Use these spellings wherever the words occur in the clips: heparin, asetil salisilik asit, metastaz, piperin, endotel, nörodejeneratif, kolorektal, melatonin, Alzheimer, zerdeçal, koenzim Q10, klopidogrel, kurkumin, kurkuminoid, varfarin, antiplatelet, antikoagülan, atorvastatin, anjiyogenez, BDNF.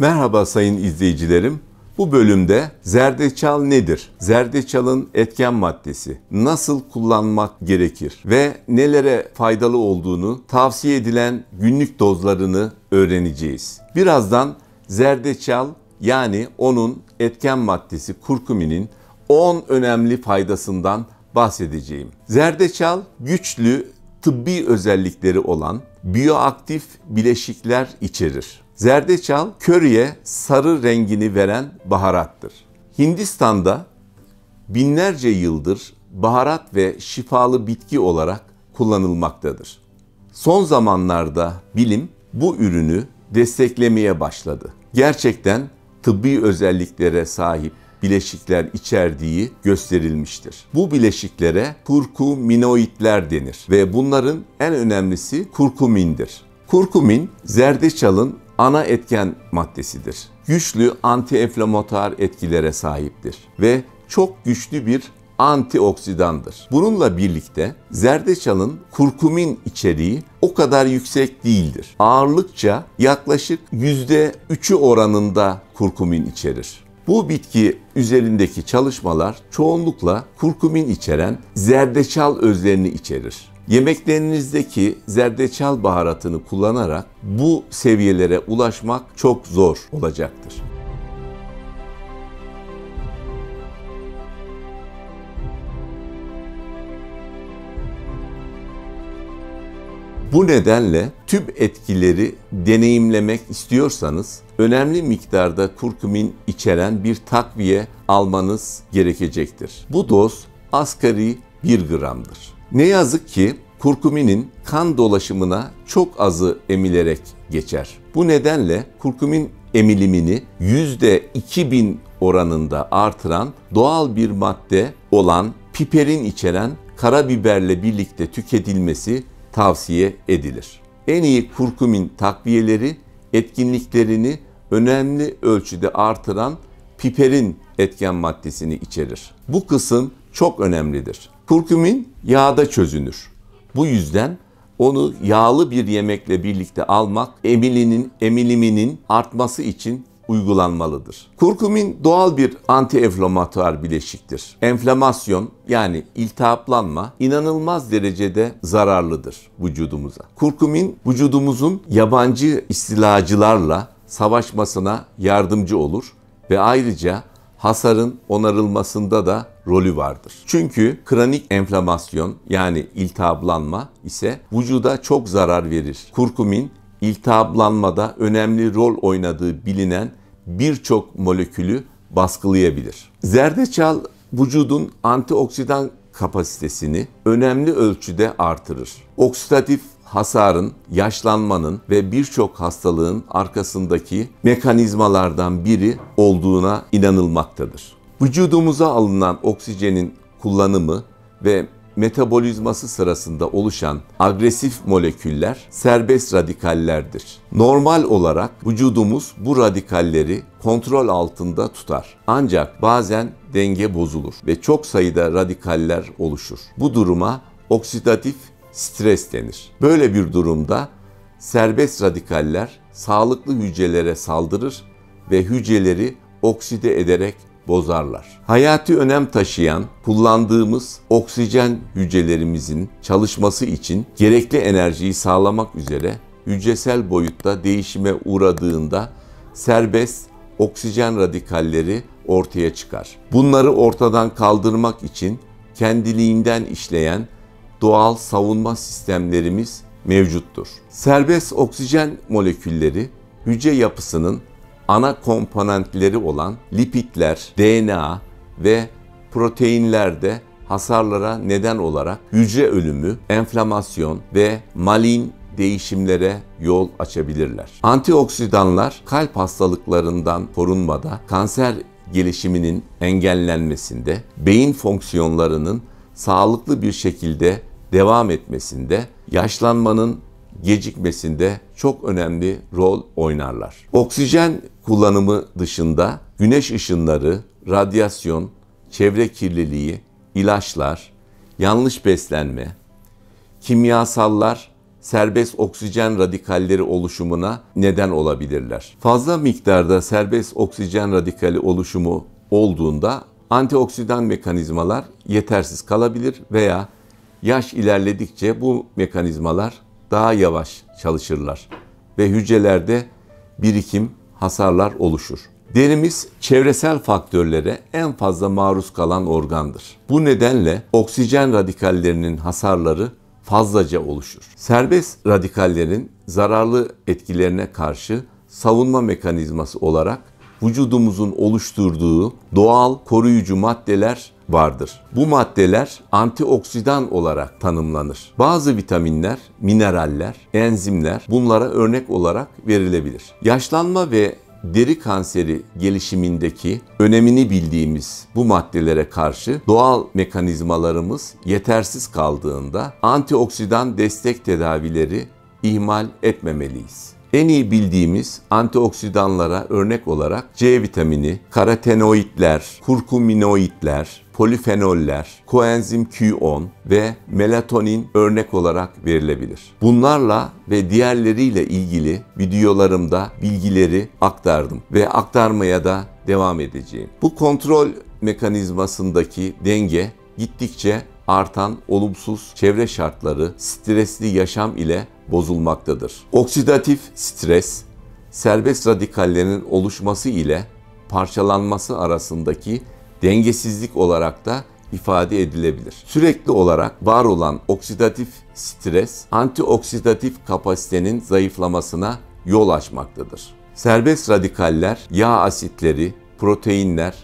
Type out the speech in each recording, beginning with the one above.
Merhaba sayın izleyicilerim. Bu bölümde zerdeçal nedir? Zerdeçalın etken maddesi, nasıl kullanmak gerekir ve nelere faydalı olduğunu, tavsiye edilen günlük dozlarını öğreneceğiz. Birazdan zerdeçal yani onun etken maddesi kurkuminin 10 önemli faydasından bahsedeceğim. Zerdeçal güçlü tıbbi özellikleri olan biyoaktif bileşikler içerir. Zerdeçal köriye sarı rengini veren baharattır. Hindistan'da binlerce yıldır baharat ve şifalı bitki olarak kullanılmaktadır. Son zamanlarda bilim bu ürünü desteklemeye başladı. Gerçekten tıbbi özelliklere sahip bileşikler içerdiği gösterilmiştir. Bu bileşiklere kurkuminoidler denir ve bunların en önemlisi kurkumindir. Kurkumin, zerdeçalın ana etken maddesidir. Güçlü antiinflamatuar etkilere sahiptir ve çok güçlü bir antioksidandır. Bununla birlikte zerdeçalın kurkumin içeriği o kadar yüksek değildir. Ağırlıkça yaklaşık %3'ü oranında kurkumin içerir. Bu bitki üzerindeki çalışmalar çoğunlukla kurkumin içeren zerdeçal özlerini içerir. Yemeklerinizdeki zerdeçal baharatını kullanarak bu seviyelere ulaşmak çok zor olacaktır. Bu nedenle tüm etkileri deneyimlemek istiyorsanız önemli miktarda kurkumin içeren bir takviye almanız gerekecektir. Bu doz asgari 1 gramdır. Ne yazık ki kurkuminin kan dolaşımına çok azı emilerek geçer. Bu nedenle kurkumin emilimini %2000 oranında artıran doğal bir madde olan piperin içeren karabiberle birlikte tüketilmesi tavsiye edilir. En iyi kurkumin takviyeleri etkinliklerini önemli ölçüde artıran piperin etken maddesini içerir. Bu kısım çok önemlidir. Kurkumin yağda çözünür. Bu yüzden onu yağlı bir yemekle birlikte almak emiliminin artması için uygulanmalıdır. Kurkumin doğal bir antiinflamatuar bileşiktir. Enflamasyon yani iltihaplanma inanılmaz derecede zararlıdır vücudumuza. Kurkumin vücudumuzun yabancı istilacılarla savaşmasına yardımcı olur ve ayrıca hasarın onarılmasında da rolü vardır. Çünkü kronik enflamasyon yani iltihaplanma ise vücuda çok zarar verir. Kurkumin iltihaplanmada önemli rol oynadığı bilinen birçok molekülü baskılayabilir. Zerdeçal vücudun antioksidan kapasitesini önemli ölçüde artırır. Oksidatif hasarın, yaşlanmanın ve birçok hastalığın arkasındaki mekanizmalardan biri olduğuna inanılmaktadır. Vücudumuza alınan oksijenin kullanımı ve metabolizması sırasında oluşan agresif moleküller serbest radikallerdir. Normal olarak vücudumuz bu radikalleri kontrol altında tutar. Ancak bazen denge bozulur ve çok sayıda radikaller oluşur. Bu duruma oksidatif stres denir. Böyle bir durumda serbest radikaller sağlıklı hücrelere saldırır ve hücreleri okside ederek bozarlar. Hayati önem taşıyan kullandığımız oksijen hücrelerimizin çalışması için gerekli enerjiyi sağlamak üzere hücresel boyutta değişime uğradığında serbest oksijen radikalleri ortaya çıkar. Bunları ortadan kaldırmak için kendiliğinden işleyen doğal savunma sistemlerimiz mevcuttur. Serbest oksijen molekülleri hücre yapısının ana komponentleri olan lipidler, DNA ve proteinlerde hasarlara neden olarak hücre ölümü, enflamasyon ve malign değişimlere yol açabilirler. Antioksidanlar kalp hastalıklarından korunmada, kanser gelişiminin engellenmesinde, beyin fonksiyonlarının sağlıklı bir şekilde devam etmesinde, yaşlanmanın gecikmesinde çok önemli rol oynarlar. Oksijen kullanımı dışında güneş ışınları, radyasyon, çevre kirliliği, ilaçlar, yanlış beslenme, kimyasallar serbest oksijen radikalleri oluşumuna neden olabilirler. Fazla miktarda serbest oksijen radikali oluşumu olduğunda antioksidan mekanizmalar yetersiz kalabilir veya yaş ilerledikçe bu mekanizmalar daha yavaş çalışırlar ve hücrelerde birikim, hasarlar oluşur. Derimiz çevresel faktörlere en fazla maruz kalan organdır. Bu nedenle oksijen radikallerinin hasarları fazlaca oluşur. Serbest radikallerin zararlı etkilerine karşı savunma mekanizması olarak vücudumuzun oluşturduğu doğal koruyucu maddeler vardır. Bu maddeler antioksidan olarak tanımlanır. Bazı vitaminler, mineraller, enzimler bunlara örnek olarak verilebilir. Yaşlanma ve deri kanseri gelişimindeki önemini bildiğimiz bu maddelere karşı doğal mekanizmalarımız yetersiz kaldığında antioksidan destek tedavileri ihmal etmemeliyiz. En iyi bildiğimiz antioksidanlara örnek olarak C vitamini, karotenoidler, kurkuminoidler, polifenoller, koenzim Q10 ve melatonin örnek olarak verilebilir. Bunlarla ve diğerleriyle ilgili videolarımda bilgileri aktardım ve aktarmaya da devam edeceğim. Bu kontrol mekanizmasındaki denge gittikçe artan olumsuz çevre şartları, stresli yaşam ile bozulmaktadır. Oksidatif stres, serbest radikallerin oluşması ile parçalanması arasındaki dengesizlik olarak da ifade edilebilir. Sürekli olarak var olan oksidatif stres, antioksidatif kapasitenin zayıflamasına yol açmaktadır. Serbest radikaller, yağ asitleri, proteinler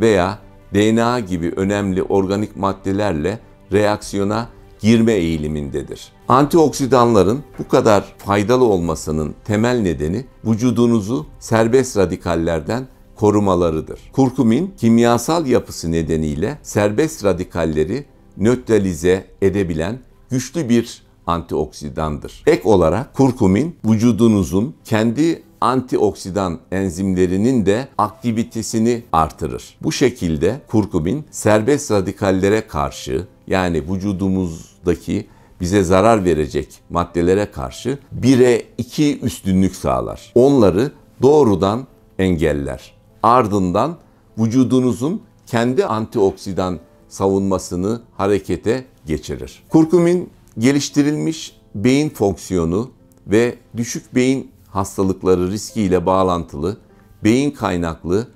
veya DNA gibi önemli organik maddelerle reaksiyona girme eğilimindedir. Antioksidanların bu kadar faydalı olmasının temel nedeni vücudunuzu serbest radikallerden korumalarıdır. Kurkumin kimyasal yapısı nedeniyle serbest radikalleri nötralize edebilen güçlü bir antioksidandır. Ek olarak kurkumin vücudunuzun kendi antioksidan enzimlerinin de aktivitesini artırır. Bu şekilde kurkumin serbest radikallere karşı, yani vücudumuzdaki bize zarar verecek maddelere karşı 1'e 2 üstünlük sağlar. Onları doğrudan engeller. Ardından vücudunuzun kendi antioksidan savunmasını harekete geçirir. Kurkumin geliştirilmiş beyin fonksiyonu ve düşük beyin hastalıkları riskiyle bağlantılı beyin kaynaklı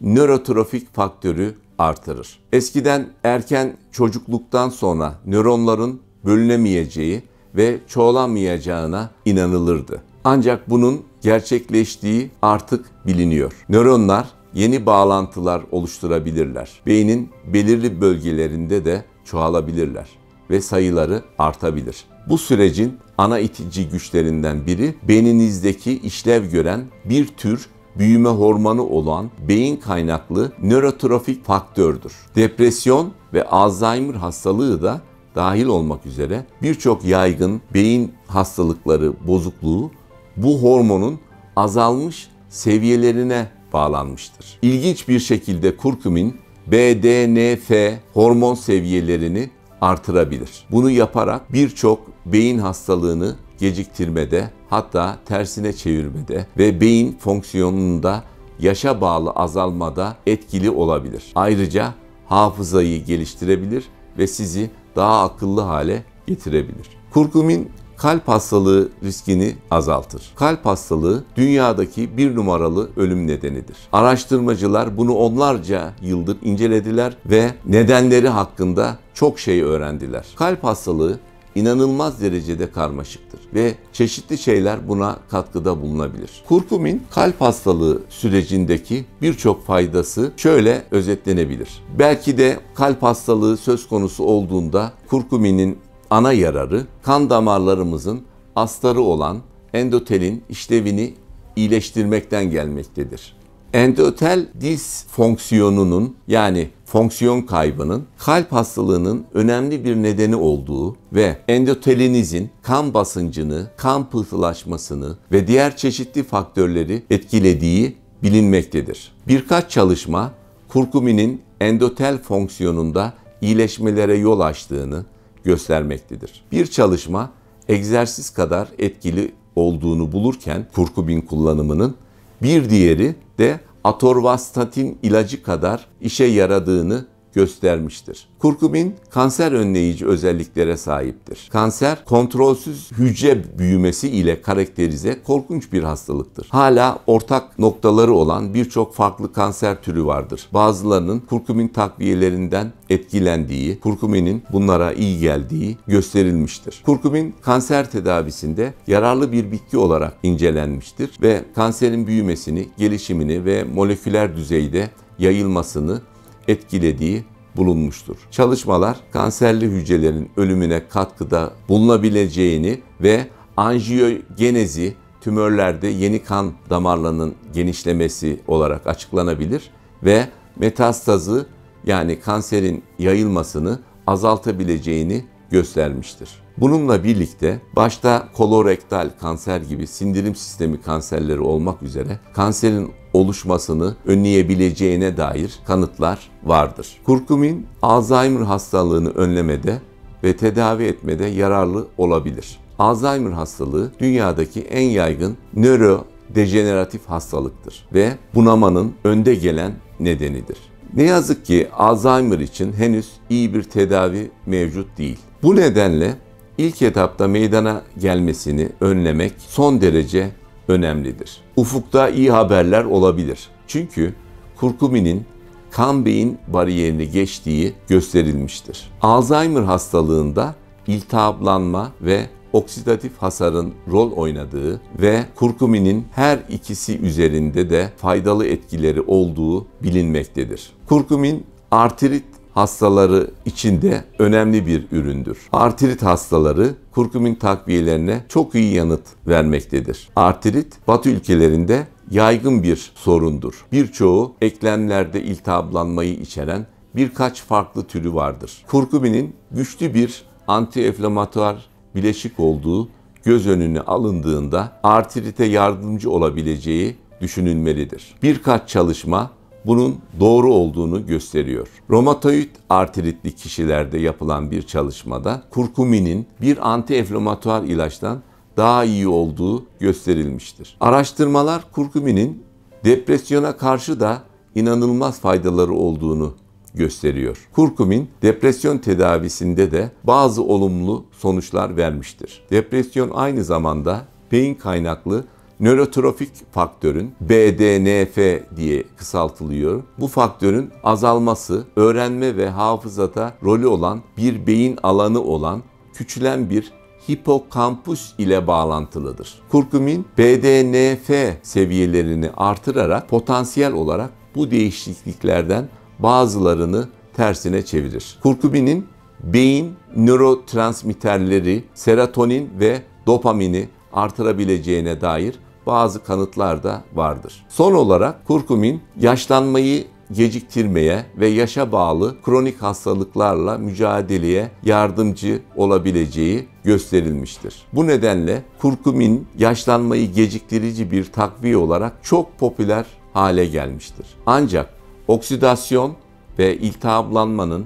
nörotrofik faktörü artırır. Eskiden erken çocukluktan sonra nöronların bölünemeyeceği ve çoğalamayacağına inanılırdı. Ancak bunun gerçekleştiği artık biliniyor. Nöronlar yeni bağlantılar oluşturabilirler. Beynin belirli bölgelerinde de çoğalabilirler ve sayıları artabilir. Bu sürecin ana itici güçlerinden biri beyninizdeki işlev gören bir tür büyüme hormonu olan beyin kaynaklı nörotrofik faktördür. Depresyon ve Alzheimer hastalığı da dahil olmak üzere birçok yaygın beyin hastalıkları bozukluğu bu hormonun azalmış seviyelerine bağlanmıştır. İlginç bir şekilde kurkumin BDNF hormon seviyelerini artırabilir. Bunu yaparak birçok beyin hastalığını geciktirmede, hatta tersine çevirmede ve beyin fonksiyonunda yaşa bağlı azalmada etkili olabilir. Ayrıca hafızayı geliştirebilir ve sizi daha akıllı hale getirebilir. Kurkumin kalp hastalığı riskini azaltır. Kalp hastalığı dünyadaki 1 numaralı ölüm nedenidir. Araştırmacılar bunu onlarca yıldır incelediler ve nedenleri hakkında çok şey öğrendiler. Kalp hastalığı inanılmaz derecede karmaşıktır ve çeşitli şeyler buna katkıda bulunabilir. Kurkumin kalp hastalığı sürecindeki birçok faydası şöyle özetlenebilir. Belki de kalp hastalığı söz konusu olduğunda kurkuminin ana yararı kan damarlarımızın astarı olan endotelin işlevini iyileştirmekten gelmektedir. Endotel disfonksiyonunun, yani fonksiyon kaybının kalp hastalığının önemli bir nedeni olduğu ve endotelinizin kan basıncını, kan pıhtılaşmasını ve diğer çeşitli faktörleri etkilediği bilinmektedir. Birkaç çalışma kurkuminin endotel fonksiyonunda iyileşmelere yol açtığını göstermektedir. Bir çalışma egzersiz kadar etkili olduğunu bulurken kurkumin kullanımının, bir diğeri de atorvastatin ilacı kadar işe yaradığını göstermiştir. Kurkumin kanser önleyici özelliklere sahiptir. Kanser kontrolsüz hücre büyümesi ile karakterize korkunç bir hastalıktır. Hala ortak noktaları olan birçok farklı kanser türü vardır. Bazılarının kurkumin takviyelerinden etkilendiği, kurkuminin bunlara iyi geldiği gösterilmiştir. Kurkumin kanser tedavisinde yararlı bir bitki olarak incelenmiştir ve kanserin büyümesini, gelişimini ve moleküler düzeyde yayılmasını etkilediği bulunmuştur. Çalışmalar kanserli hücrelerin ölümüne katkıda bulunabileceğini ve anjiyogenezi tümörlerde yeni kan damarlarının genişlemesi olarak açıklanabilir ve metastazı yani kanserin yayılmasını azaltabileceğini göstermiştir. Bununla birlikte başta kolorektal kanser gibi sindirim sistemi kanserleri olmak üzere kanserin oluşmasını önleyebileceğine dair kanıtlar vardır. Kurkumin Alzheimer hastalığını önlemede ve tedavi etmede yararlı olabilir. Alzheimer hastalığı dünyadaki en yaygın nörodejeneratif hastalıktır ve bunamanın önde gelen nedenidir. Ne yazık ki Alzheimer için henüz iyi bir tedavi mevcut değil. Bu nedenle ilk etapta meydana gelmesini önlemek son derece önemlidir. Ufukta iyi haberler olabilir. Çünkü kurkuminin kan-beyin bariyerini geçtiği gösterilmiştir. Alzheimer hastalığında iltihaplanma ve oksidatif hasarın rol oynadığı ve kurkuminin her ikisi üzerinde de faydalı etkileri olduğu bilinmektedir. Kurkumin artrit hastaları için de önemli bir üründür. Artrit hastaları kurkumin takviyelerine çok iyi yanıt vermektedir. Artrit, Batı ülkelerinde yaygın bir sorundur. Birçoğu eklemlerde iltihaplanmayı içeren birkaç farklı türü vardır. Kurkuminin güçlü bir anti-enflamatuar bileşik olduğu göz önüne alındığında artrite yardımcı olabileceği düşünülmelidir. Birkaç çalışma bunun doğru olduğunu gösteriyor. Romatoid artritli kişilerde yapılan bir çalışmada kurkuminin bir anti-enflamatuar ilaçtan daha iyi olduğu gösterilmiştir. Araştırmalar kurkuminin depresyona karşı da inanılmaz faydaları olduğunu gösteriyor. Kurkumin depresyon tedavisinde de bazı olumlu sonuçlar vermiştir. Depresyon aynı zamanda beyin kaynaklı nörotrofik faktörün BDNF diye kısaltılıyor. Bu faktörün azalması, öğrenme ve hafızada rolü olan bir beyin alanı olan küçülen bir hipokampus ile bağlantılıdır. Kurkumin BDNF seviyelerini artırarak potansiyel olarak bu değişikliklerden bazılarını tersine çevirir. Kurkuminin beyin nörotransmitterleri, serotonin ve dopamini artırabileceğine dair bazı kanıtlar da vardır. Son olarak kurkumin yaşlanmayı geciktirmeye ve yaşa bağlı kronik hastalıklarla mücadeleye yardımcı olabileceği gösterilmiştir. Bu nedenle kurkumin yaşlanmayı geciktirici bir takviye olarak çok popüler hale gelmiştir. Ancak oksidasyon ve iltihaplanmanın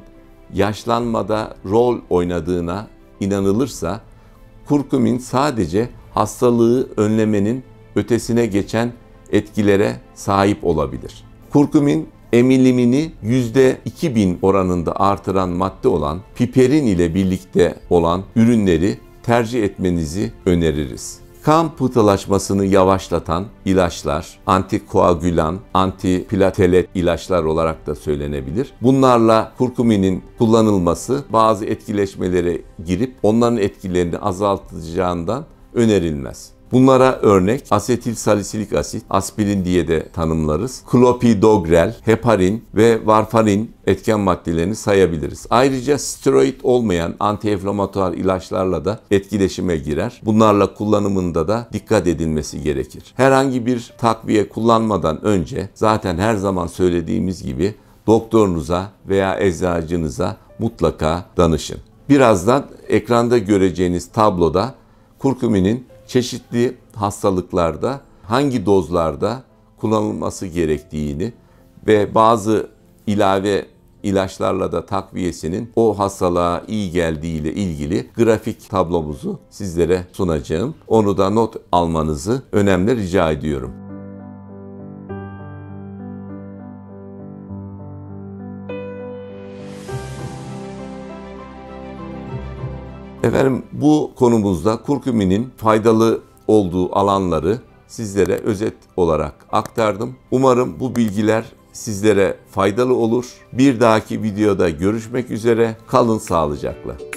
yaşlanmada rol oynadığına inanılırsa kurkumin sadece hastalığı önlemenin ötesine geçen etkilere sahip olabilir. Kurkumin emilimini %2000 oranında artıran madde olan piperin ile birlikte olan ürünleri tercih etmenizi öneririz. Kan pıhtılaşmasını yavaşlatan ilaçlar, antikoagülan, antiplatelet ilaçlar olarak da söylenebilir. Bunlarla kurkuminin kullanılması bazı etkileşmelere girip onların etkilerini azaltacağından önerilmez. Bunlara örnek asetil salisilik asit, aspirin diye de tanımlarız. Klopidogrel, heparin ve varfarin etken maddelerini sayabiliriz. Ayrıca steroid olmayan anti-enflamatuar ilaçlarla da etkileşime girer. Bunlarla kullanımında da dikkat edilmesi gerekir. Herhangi bir takviye kullanmadan önce zaten her zaman söylediğimiz gibi doktorunuza veya eczacınıza mutlaka danışın. Birazdan ekranda göreceğiniz tabloda kurkuminin çeşitli hastalıklarda hangi dozlarda kullanılması gerektiğini ve bazı ilave ilaçlarla da takviyesinin o hastalığa iyi geldiği ile ilgili grafik tablomuzu sizlere sunacağım. Onu da not almanızı önemli rica ediyorum. Efendim, bu konumuzda kurkuminin faydalı olduğu alanları sizlere özet olarak aktardım. Umarım bu bilgiler sizlere faydalı olur. Bir dahaki videoda görüşmek üzere. Kalın sağlıcakla.